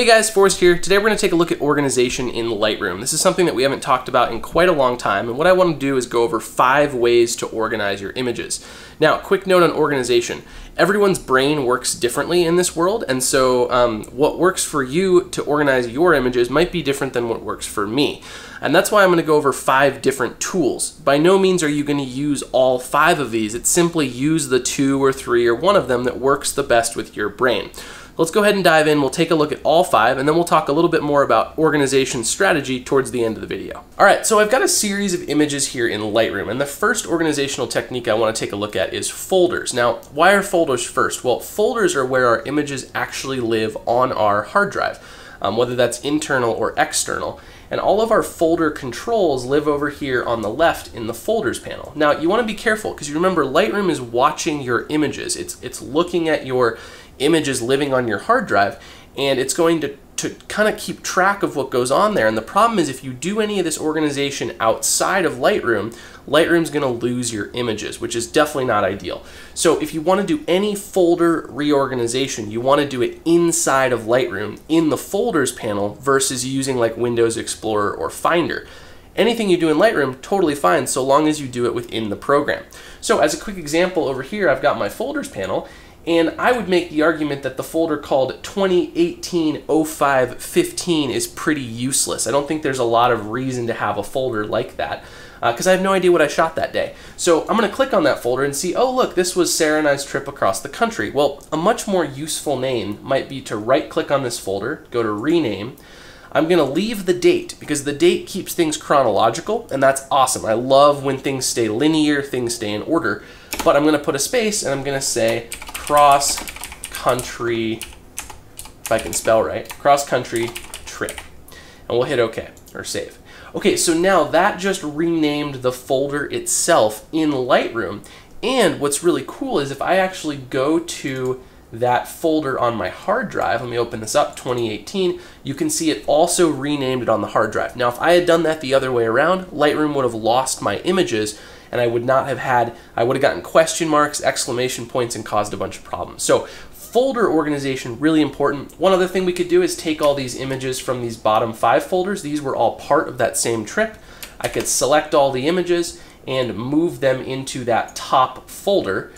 Hey guys, Forrest here. Today we're going to take a look at organization in Lightroom. This is something that we haven't talked about in quite a long time, and what I want to do is go over 5 ways to organize your images. Now, quick note on organization. Everyone's brain works differently in this world, and so what works for you to organize your images might be different than what works for me. And that's why I'm going to go over 5 different tools. By no means are you going to use all 5 of these. It's simply use the 2 or 3 or 1 of them that works the best with your brain. Let's go ahead and dive in. We'll take a look at all 5, and then we'll talk a little bit more about organization strategy towards the end of the video. All right, so I've got a series of images here in Lightroom, and the first organizational technique I want to take a look at is folders. Now, why are folders first? Well, folders are where our images actually live on our hard drive, whether that's internal or external. And all of our folder controls live over here on the left in the folders panel. Now, you want to be careful because you remember Lightroom is watching your images. It's looking at your images living on your hard drive, and it's going to kind of keep track of what goes on there. And the problem is if you do any of this organization outside of Lightroom, Lightroom's going to lose your images, which is definitely not ideal. So if you want to do any folder reorganization, you want to do it inside of Lightroom in the folders panel versus using like Windows Explorer or Finder. Anything you do in Lightroom, totally fine, so long as you do it within the program. So as a quick example over here, I've got my folders panel, and I would make the argument that the folder called 2018-05-15 is pretty useless. I don't think there's a lot of reason to have a folder like that because I have no idea what I shot that day. So I'm going to click on that folder and see, oh look, this was Sarah and I's trip across the country. Well, a much more useful name might be to right-click on this folder, go to rename. I'm going to leave the date because the date keeps things chronological, and that's awesome. I love when things stay linear, things stay in order. But I'm going to put a space and I'm going to say cross-country, if I can spell right, cross-country trip. And we'll hit OK or save. Okay, so now that just renamed the folder itself in Lightroom. And what's really cool is if I actually go to that folder on my hard drive, let me open this up, 2018, you can see it also renamed it on the hard drive. Now, if I had done that the other way around, Lightroom would have lost my images, and I would not have had, I would have gotten question marks, exclamation points, and caused a bunch of problems. So folder organization, really important. One other thing we could do is take all these images from these bottom 5 folders. These were all part of that same trip. I could select all the images and move them into that top folder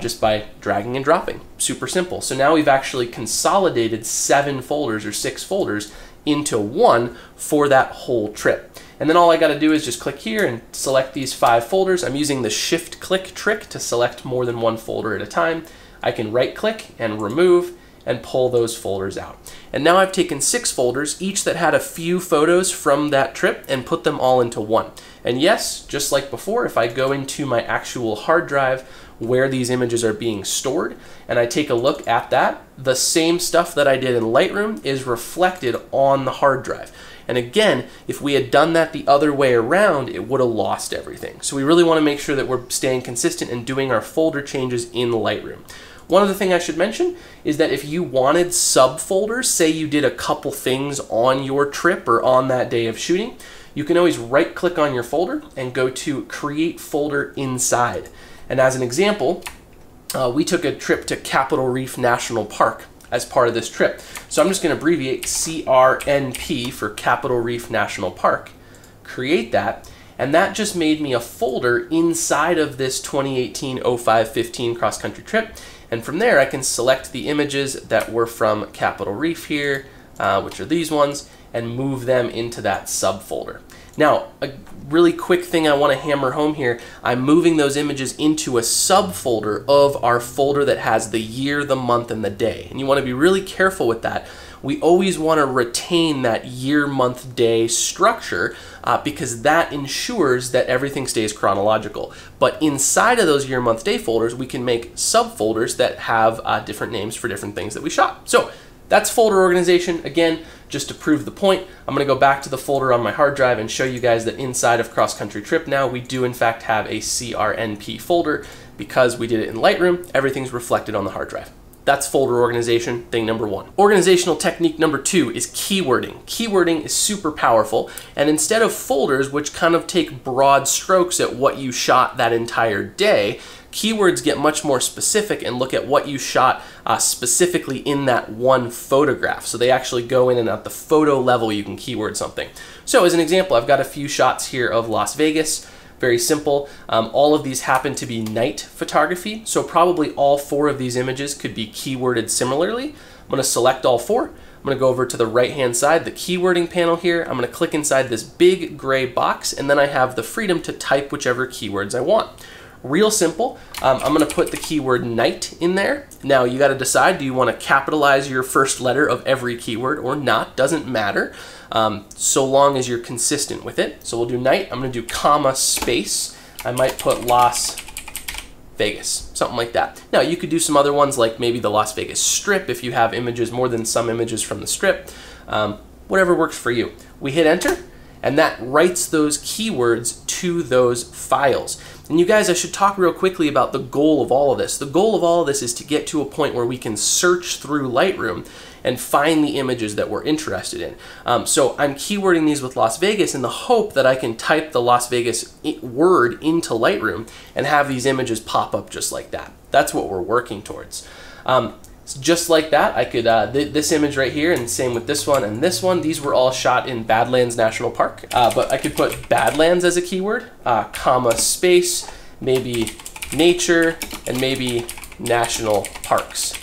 just by dragging and dropping. Super simple. So now we've actually consolidated 7 folders or 6 folders into 1 for that whole trip. And then all I got to do is just click here and select these 5 folders. I'm using the shift click trick to select more than 1 folder at a time. I can right click and remove and pull those folders out. And now I've taken 6 folders, each that had a few photos from that trip, and put them all into 1. And yes, just like before, if I go into my actual hard drive where these images are being stored and I take a look at that, the same stuff that I did in Lightroom is reflected on the hard drive. And again, if we had done that the other way around, it would have lost everything. So we really want to make sure that we're staying consistent and doing our folder changes in Lightroom. One other thing I should mention is that if you wanted subfolders, say you did a couple things on your trip or on that day of shooting, you can always right-click on your folder and go to Create Folder Inside. And as an example, we took a trip to Capitol Reef National Park as part of this trip. So I'm just going to abbreviate CRNP for Capitol Reef National Park, create that, and that just made me a folder inside of this 2018-05-15 cross-country trip. And from there I can select the images that were from Capitol Reef here, which are these ones, and move them into that subfolder. Now, a really quick thing I want to hammer home here, I'm moving those images into a subfolder of our folder that has the year, the month, and the day. And you want to be really careful with that. We always want to retain that year, month, day structure because that ensures that everything stays chronological. But inside of those year, month, day folders, we can make subfolders that have different names for different things that we shot. So that's folder organization. Again, just to prove the point, I'm going to go back to the folder on my hard drive and show you guys that inside of Cross Country Trip now, we do in fact have a CRNP folder because we did it in Lightroom. Everything's reflected on the hard drive. That's folder organization, thing number 1. Organizational technique number 2 is keywording. Keywording is super powerful, and instead of folders, which kind of take broad strokes at what you shot that entire day, Keywords get much more specific and look at what you shot specifically in that one photograph. So they actually go in and at the photo level you can keyword something. So as an example, I've got a few shots here of Las Vegas. Very simple. All of these happen to be night photography. So probably all four of these images could be keyworded similarly. I'm going to select all four. I'm going to go over to the right-hand side, the keywording panel here. I'm going to click inside this big gray box, and then I have the freedom to type whichever keywords I want. Real simple. I'm going to put the keyword night in there. Now you got to decide, do you want to capitalize your first letter of every keyword or not? Doesn't matter, so long as you're consistent with it. So we'll do night. I'm going to do comma space. I might put Las Vegas, something like that. Now you could do some other ones like maybe the Las Vegas Strip if you have images, more than some images from the Strip, whatever works for you. We hit enter and that writes those keywords to those files. And you guys, I should talk real quickly about the goal of all of this. The goal of all of this is to get to a point where we can search through Lightroom and find the images that we're interested in. So I'm keywording these with Las Vegas in the hope that I can type the Las Vegas word into Lightroom and have these images pop up just like that. That's what we're working towards. Just like that, I could, this image right here, and same with this one and this one, these were all shot in Badlands National Park, but I could put Badlands as a keyword, comma space, maybe nature, and maybe national parks.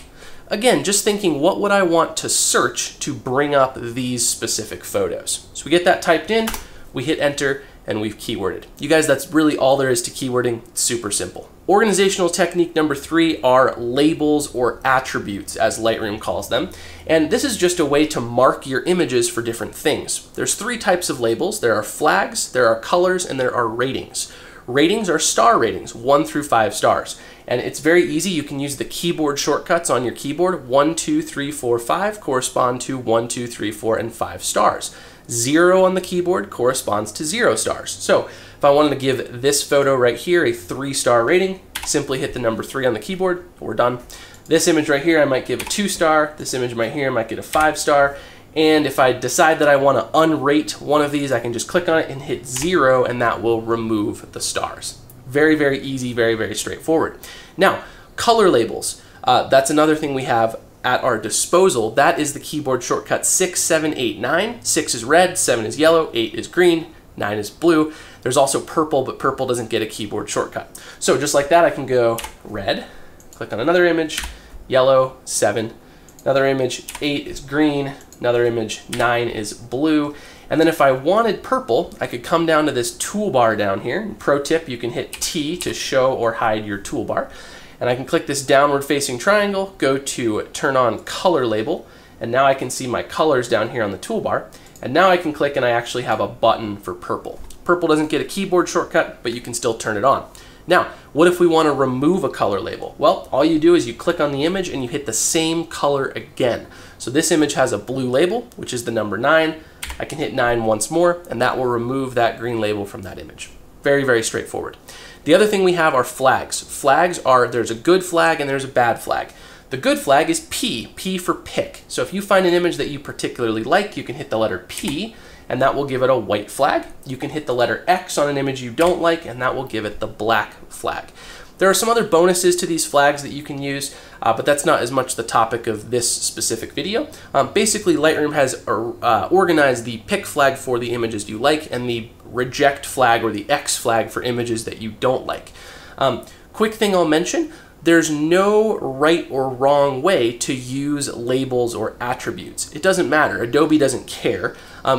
Again, just thinking, what would I want to search to bring up these specific photos? So we get that typed in, we hit enter, and we've keyworded. You guys, that's really all there is to keywording. It's super simple. Organizational technique number three are labels or attributes, as Lightroom calls them. And this is just a way to mark your images for different things. There's three types of labels. There are flags, there are colors, and there are ratings. Ratings are star ratings, 1 through 5 stars. And it's very easy. You can use the keyboard shortcuts on your keyboard. 1, 2, 3, 4, 5 correspond to 1, 2, 3, 4, and 5 stars. 0 on the keyboard corresponds to 0 stars. So if I wanted to give this photo right here a 3-star rating, simply hit the number 3 on the keyboard, we're done. This image right here, I might give a 2-star. This image right here, I might get a 5-star. And if I decide that I want to unrate one of these, I can just click on it and hit 0, and that will remove the stars. Very, very easy, very, very straightforward. Now, color labels. That's another thing we have at our disposal. That is the keyboard shortcut 6, 7, 8, 9. 6 is red, 7 is yellow, 8 is green, 9 is blue. There's also purple, but purple doesn't get a keyboard shortcut. So just like that, I can go red, click on another image, yellow, 7, another image, 8 is green, another image, 9 is blue. And then if I wanted purple, I could come down to this toolbar down here. And pro tip, you can hit T to show or hide your toolbar. And I can click this downward facing triangle, go to turn on color label, and now I can see my colors down here on the toolbar. And now I can click and I actually have a button for purple. Purple doesn't get a keyboard shortcut, but you can still turn it on. Now, what if we want to remove a color label? Well, all you do is you click on the image and you hit the same color again. So this image has a blue label, which is the number 9. I can hit 9 once more, and that will remove that green label from that image. Very, very straightforward. The other thing we have are flags. Flags are, there's a good flag and there's a bad flag. The good flag is P for pick. So if you find an image that you particularly like, you can hit the letter P, and that will give it a white flag. You can hit the letter X on an image you don't like, and that will give it the black flag. There are some other bonuses to these flags that you can use, but that's not as much the topic of this specific video. Basically, Lightroom has organized the pick flag for the images you like and the reject flag or the X flag for images that you don't like. Quick thing I'll mention, there's no right or wrong way to use labels or attributes. It doesn't matter. Adobe doesn't care.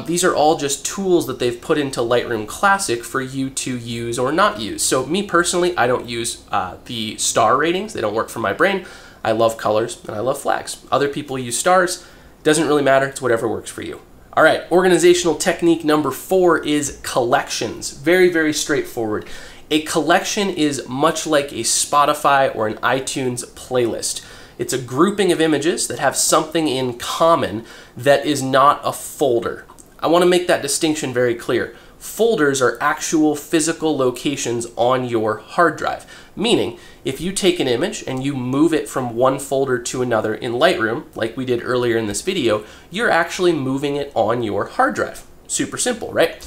These are all just tools that they've put into Lightroom Classic for you to use or not use. So me personally, I don't use the star ratings. They don't work for my brain. I love colors and I love flags. Other people use stars. Doesn't really matter. It's whatever works for you. All right, organizational technique number 4 is collections. Very, very straightforward. A collection is much like a Spotify or an iTunes playlist. It's a grouping of images that have something in common that is not a folder. I want to make that distinction very clear. Folders are actual physical locations on your hard drive. Meaning, if you take an image and you move it from one folder to another in Lightroom, like we did earlier in this video, you're actually moving it on your hard drive. Super simple, right?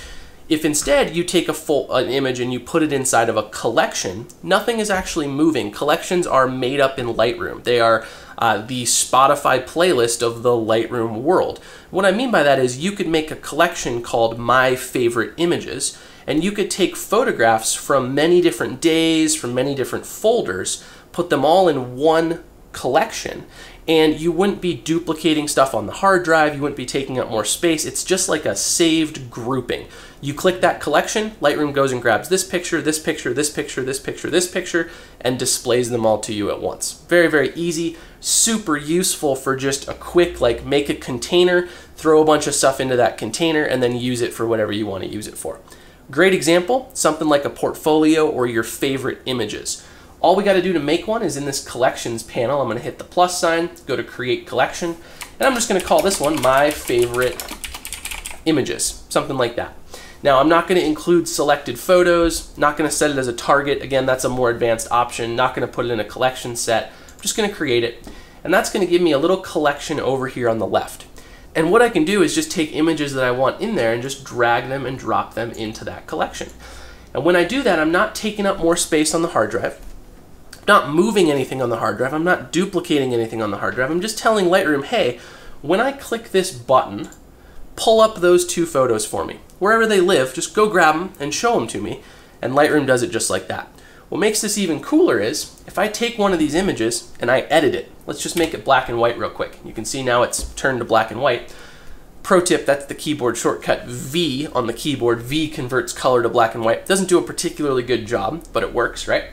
If instead you take an image and you put it inside of a collection, nothing is actually moving. Collections are made up in Lightroom. They are the Spotify playlist of the Lightroom world. What I mean by that is you could make a collection called My Favorite Images, and you could take photographs from many different days, from many different folders, put them all in one collection, and you wouldn't be duplicating stuff on the hard drive, you wouldn't be taking up more space. It's just like a saved grouping. You click that collection, Lightroom goes and grabs this picture, this picture, this picture, this picture, this picture, and displays them all to you at once. Very, very easy, super useful for just a quick, like, make a container, throw a bunch of stuff into that container, and then use it for whatever you want to use it for. Great example, something like a portfolio or your favorite images. All we got to do to make one is in this collections panel, I'm going to hit the plus sign, go to create collection, and I'm just going to call this one My Favorite Images, something like that. Now I'm not going to include selected photos, not going to set it as a target, again that's a more advanced option, not going to put it in a collection set, I'm just going to create it, and that's going to give me a little collection over here on the left. And what I can do is just take images that I want in there and just drag them and drop them into that collection. And when I do that, I'm not taking up more space on the hard drive. Not moving anything on the hard drive, I'm not duplicating anything on the hard drive, I'm just telling Lightroom, hey, when I click this button, pull up those two photos for me. Wherever they live, just go grab them and show them to me, and Lightroom does it just like that. What makes this even cooler is, if I take one of these images and I edit it, let's just make it black and white real quick. You can see now it's turned to black and white. Pro tip, that's the keyboard shortcut V on the keyboard. V converts color to black and white. Doesn't do a particularly good job, but it works, right?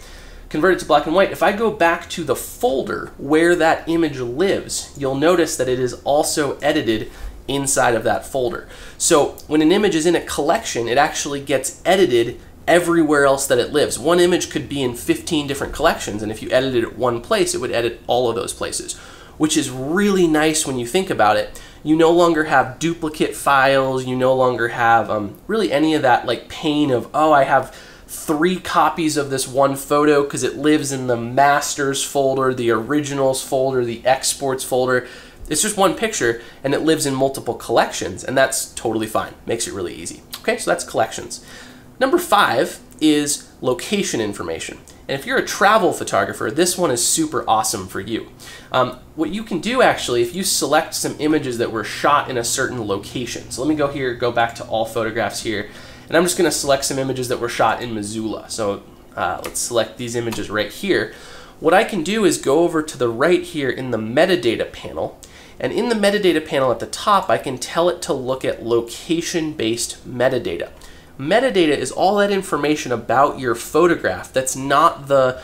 Convert it to black and white. If I go back to the folder where that image lives, you'll notice that it is also edited inside of that folder. So when an image is in a collection, it actually gets edited everywhere else that it lives. One image could be in 15 different collections, and if you edited it one place, it would edit all of those places, which is really nice when you think about it. You no longer have duplicate files, you no longer have really any of that like pain of, oh, I have 3 copies of this one photo because it lives in the masters folder, the originals folder, the exports folder. It's just one picture and it lives in multiple collections, and that's totally fine. Makes it really easy. Okay, so that's collections. Number 5 is location information. And if you're a travel photographer, this one is super awesome for you. What you can do actually, if you select some images that were shot in a certain location. So let me go here, go back to all photographs here, and I'm just going to select some images that were shot in Missoula. So let's select these images right here. What I can do is go over to the right here in the metadata panel, and in the metadata panel at the top, I can tell it to look at location-based metadata. Metadata is all that information about your photograph that's not the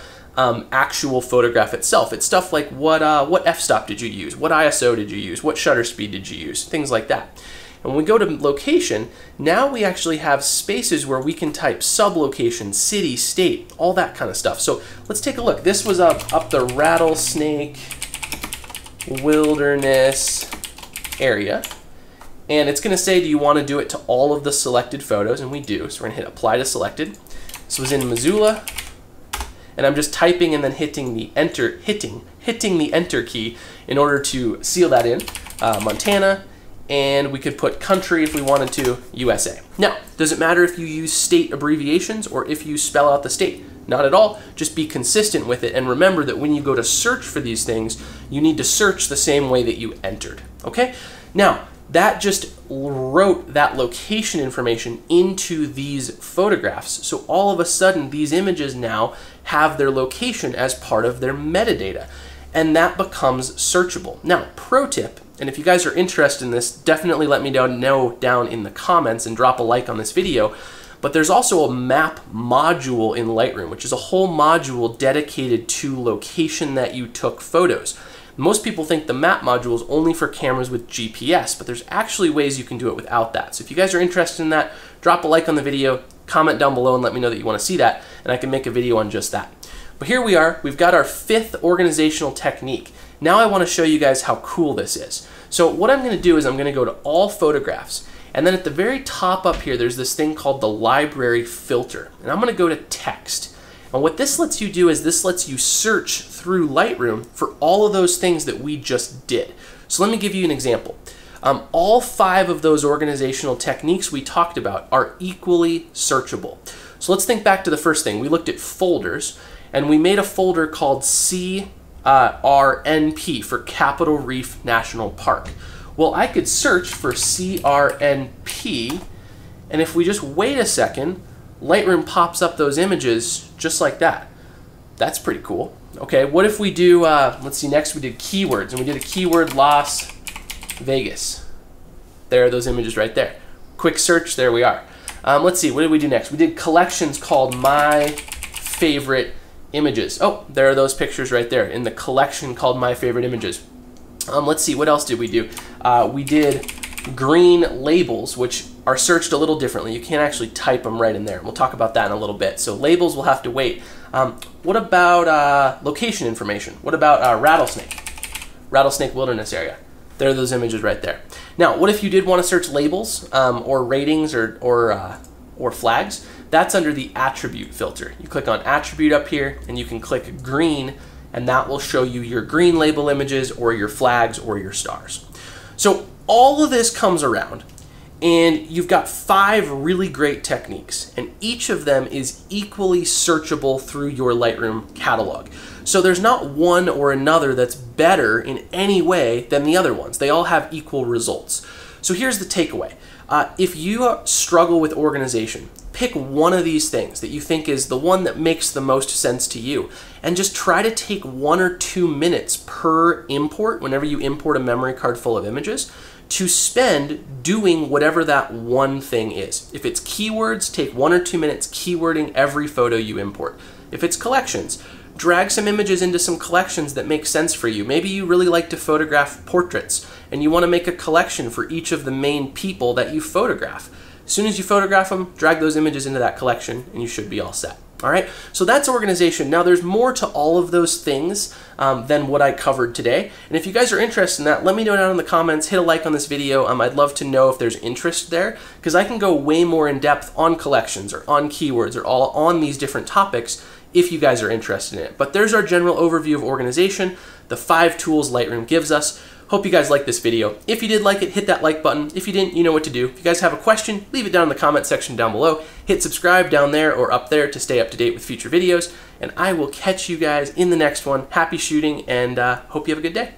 actual photograph itself. It's stuff like what f-stop did you use, what ISO did you use, what shutter speed did you use, things like that. And when we go to location, now we actually have spaces where we can type sublocation, city, state, all that kind of stuff. So let's take a look. This was up the Rattlesnake Wilderness area. And it's going to say, do you want to do it to all of the selected photos? And we do. So we're going to hit apply to selected. This was in Missoula. And I'm just typing and then hitting the enter, hitting the enter key in order to seal that in. Montana. And we could put country if we wanted to, USA. Now, does it matter if you use state abbreviations or if you spell out the state? Not at all, just be consistent with it, and remember that when you go to search for these things, you need to search the same way that you entered, okay? Now, that just wrote that location information into these photographs, so all of a sudden these images now have their location as part of their metadata, and that becomes searchable. Now, pro tip, and if you guys are interested in this, definitely let me know down in the comments and drop a like on this video. But there's also a map module in Lightroom, which is a whole module dedicated to location that you took photos. Most people think the map module is only for cameras with GPS, but there's actually ways you can do it without that. So if you guys are interested in that, drop a like on the video, comment down below and let me know that you want to see that, and I can make a video on just that. But here we are, we've got our 5th organizational technique. Now I want to show you guys how cool this is. So what I'm going to do is I'm going to go to all photographs, and then at the very top up here there's this thing called the library filter, and I'm going to go to text. And what this lets you do is this lets you search through Lightroom for all of those things that we just did. So let me give you an example. All five of those organizational techniques we talked about are equally searchable. So let's think back to the first thing. We looked at folders, and we made a folder called CRNP for Capitol Reef National Park. Well, I could search for CRNP, and if we just wait a second, Lightroom pops up those images just like that. That's pretty cool. Okay, what if we do, let's see, next we did keywords, and we did a keyword Las Vegas. There are those images right there. Quick search, there we are. Let's see, what did we do next? We did collections called My Favorite Images. Oh, there are those pictures right there in the collection called My Favorite Images. Let's see, what else did we do? We did green labels, which are searched a little differently. You can't actually type them right in there. We'll talk about that in a little bit. So labels will have to wait. What about location information? What about Rattlesnake Wilderness Area? There are those images right there. Now, what if you did want to search labels or ratings or flags? That's under the attribute filter. You click on attribute up here, and you can click green, and that will show you your green label images or your flags or your stars. So all of this comes around, and you've got five really great techniques, and each of them is equally searchable through your Lightroom catalog. So there's not one or another that's better in any way than the other ones. They all have equal results. So here's the takeaway. If you struggle with organization, pick one of these things that you think is the one that makes the most sense to you, and just try to take 1 or 2 minutes per import, whenever you import a memory card full of images, to spend doing whatever that one thing is. If it's keywords, take 1 or 2 minutes keywording every photo you import. If it's collections, drag some images into some collections that make sense for you. Maybe you really like to photograph portraits, and you want to make a collection for each of the main people that you photograph. As soon as you photograph them, drag those images into that collection, and you should be all set. All right, so that's organization. Now, there's more to all of those things than what I covered today. And if you guys are interested in that, let me know down in the comments. Hit a like on this video. I'd love to know if there's interest there, because I can go way more in depth on collections or on keywords or all on these different topics if you guys are interested in it. But there's our general overview of organization, the 5 tools Lightroom gives us. Hope you guys liked this video. If you did like it, hit that like button. If you didn't, you know what to do. If you guys have a question, leave it down in the comment section down below. Hit subscribe down there or up there to stay up to date with future videos. And I will catch you guys in the next one. Happy shooting, and hope you have a good day.